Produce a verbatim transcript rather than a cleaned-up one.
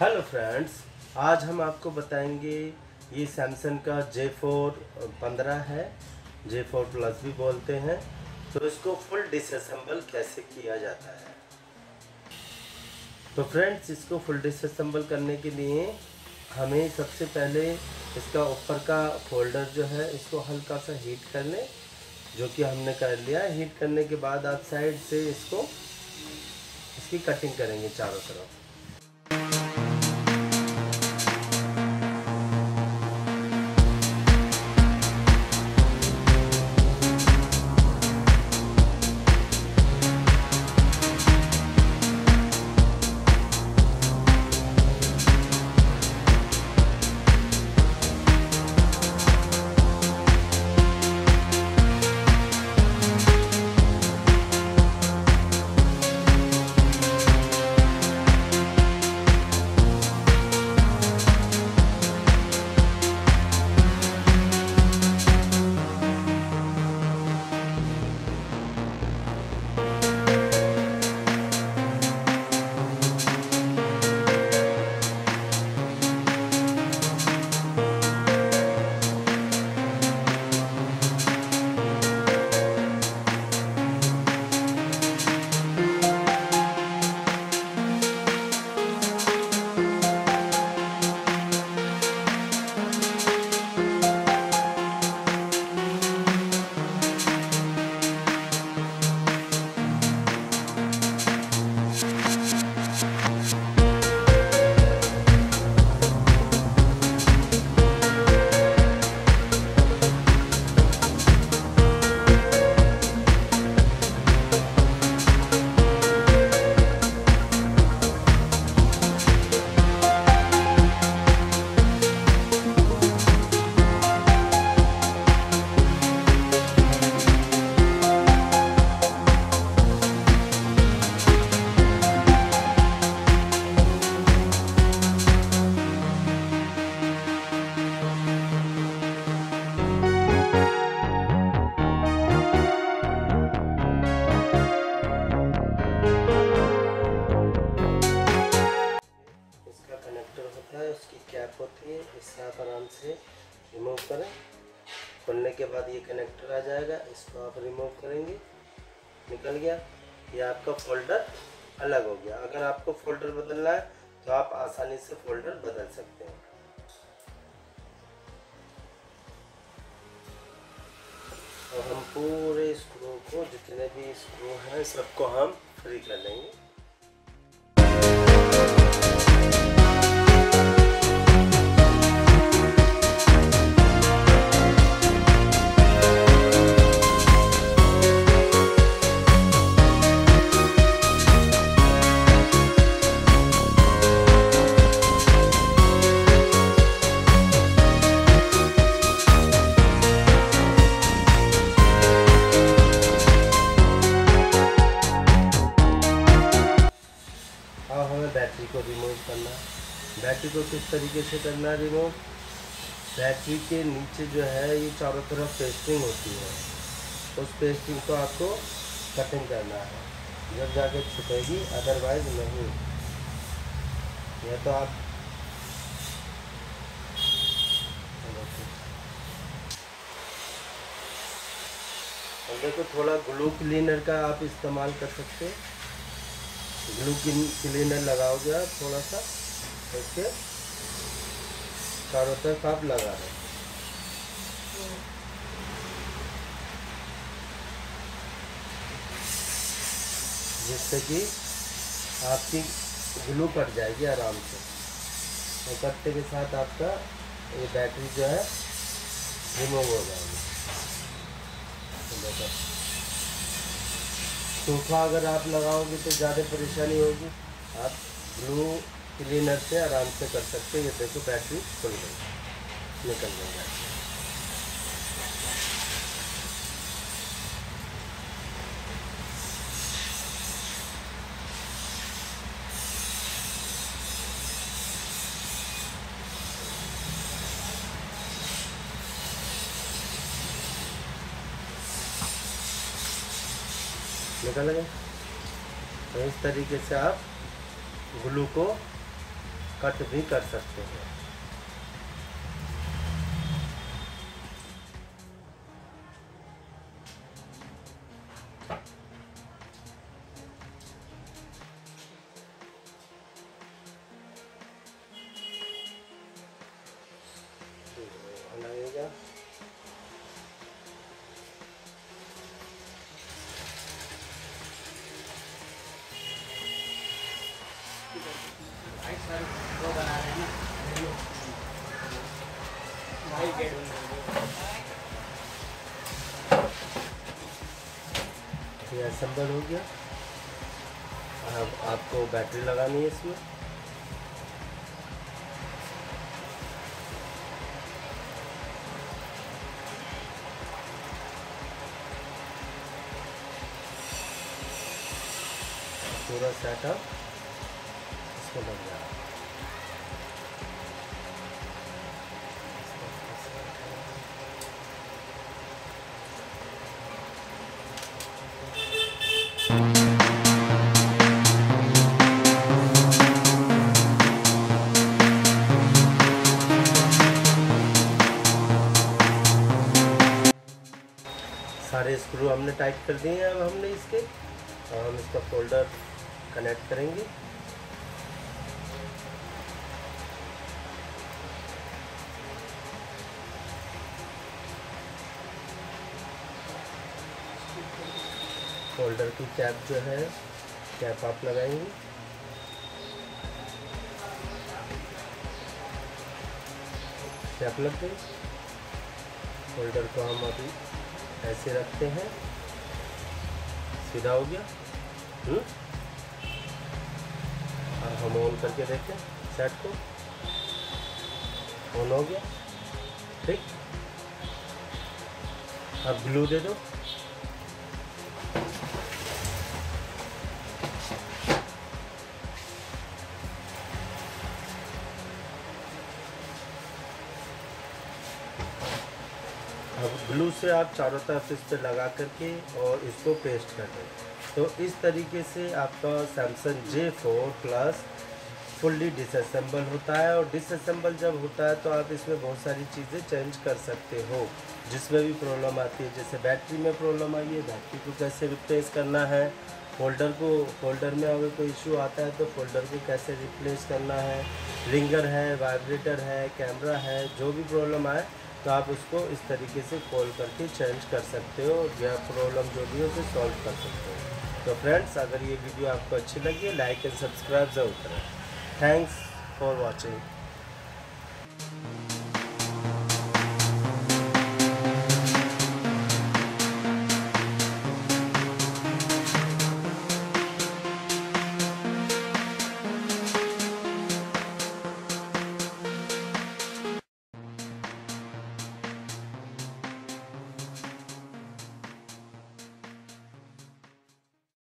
Hello friends, आज हम आपको बताएंगे ये सैमसंग का जे फोर पंद्रह है, जे फोर प्लस भी बोलते हैं। तो इसको फुल डिसअसेंबल कैसे किया जाता है। तो फ्रेंड्स, इसको फुल डिसअसेंबल करने के लिए हमें सबसे पहले इसका ऊपर का फोल्डर जो है इसको हल्का सा हीट कर लें, जो कि हमने कर लिया। हीट करने के बाद आप साइड से इसको इसकी कटिंग करेंगे चारों तरफ। इससे आप आराम से रिमूव करें। खोलने के बाद ये कनेक्टर आ जाएगा, इसको आप रिमूव करेंगे। निकल गया, ये आपका फोल्डर अलग हो गया। अगर आपको फोल्डर बदलना है तो आप आसानी से फोल्डर बदल सकते हैं। और हम पूरे स्क्रू को, जितने भी स्क्रू हैं, सबको हम फ्री कर लेंगे। बैटरी को रिमूव करना, बैटरी को किस तरीके से करना रिमूव। बैटरी के नीचे जो है ये चारों तरफ पेस्टिंग होती है, उस पेस्टिंग को आपको कटिंग करना है, जब जाके छुपेगी, अदरवाइज नहीं। यह तो आप देखो, थोड़ा ग्लू क्लीनर का आप इस्तेमाल कर सकते हैं। ग्लू क्लीनर लगाओगे आप, थोड़ा सा इसके चारों तरफ आप लगा रहे। जिससे कि आपकी ग्लू कट जाएगी आराम से। और तो कटते के साथ आपका ये बैटरी जो है रिमूव हो जाएगी। तो सूखा अगर आप लगाओगे तो ज़्यादा परेशानी होगी, आप ग्लू क्लीनर से आराम से कर सकते हैं। ये देखो, बैटरी खुल गई, निकल गई निकल गए। तो इस तरीके से आप ग्लू को कट भी कर सकते हैं। सर वो बना रहे हैं ना भाई के ये असेंबल हो गया। अब आपको बैटरी लगानी है इसमें। पूरा सेटअप इसको लग जाएगा। सारे स्क्रू हमने टाइट कर दिए हैं। अब हमने इसके और हम इसका फोल्डर कनेक्ट करेंगे। फोल्डर की कैप जो है कैप आप लगाएंगे। कैप लग गई। फोल्डर को हम अभी ऐसे रखते हैं। सीधा हो गया। हम्म अब हम ऑन करके देखें सेट को। ऑन हो गया। ठीक। अब ग्लू दे दो। अब ग्लू से आप चारों तरफ इस पर लगा करके और इसको पेस्ट कर दें। तो इस तरीके से आपका Samsung J four plus fully disassemble होता है। और डिसअसेंबल जब होता है तो आप इसमें बहुत सारी चीज़ें चेंज कर सकते हो जिसमें भी प्रॉब्लम आती है। जैसे बैटरी में प्रॉब्लम आई है, बैटरी को कैसे रिप्लेस करना है। फोल्डर को फोल्डर में अगर कोई इशू आता है तो फोल्डर को कैसे रिप्लेस करना है। रिंगर है, वाइब्रेटर है, कैमरा है, जो भी प्रॉब्लम आए तो आप उसको इस तरीके से कॉल करके चेंज कर सकते हो या प्रॉब्लम जो भी हो उसे सॉल्व कर सकते हो। तो फ्रेंड्स, अगर ये वीडियो आपको अच्छी लगी लाइक एंड सब्सक्राइब ज़रूर करें। Thanks for watching.